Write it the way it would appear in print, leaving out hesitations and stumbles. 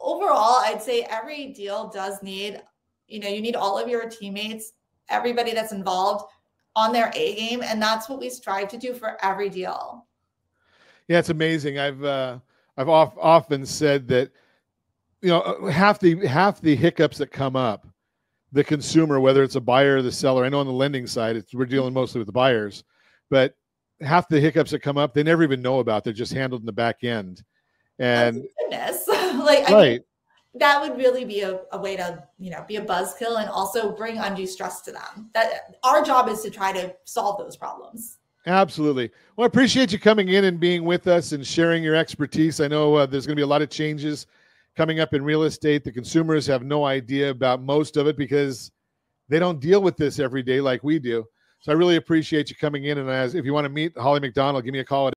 overall, I'd say every deal does need, you need all of your teammates, everybody that's involved on their A game. And that's what we strive to do for every deal. Yeah, it's amazing. I've often said that, half the hiccups that come up, the consumer, whether it's a buyer or the seller, I know on the lending side, we're dealing mostly with the buyers, but half the hiccups that come up, they never even know about. They're just handled in the back end. And goodness, like, right. I mean, that would really be a way to, be a buzzkill and also bring undue stress to them. That our job is to try to solve those problems. Absolutely. Well, I appreciate you coming in and being with us and sharing your expertise. I know there's going to be a lot of changes coming up in real estate. The consumers have no idea about most of it because they don't deal with this every day like we do. So I really appreciate you coming in. And if you want to meet Holly McDonald, give me a call at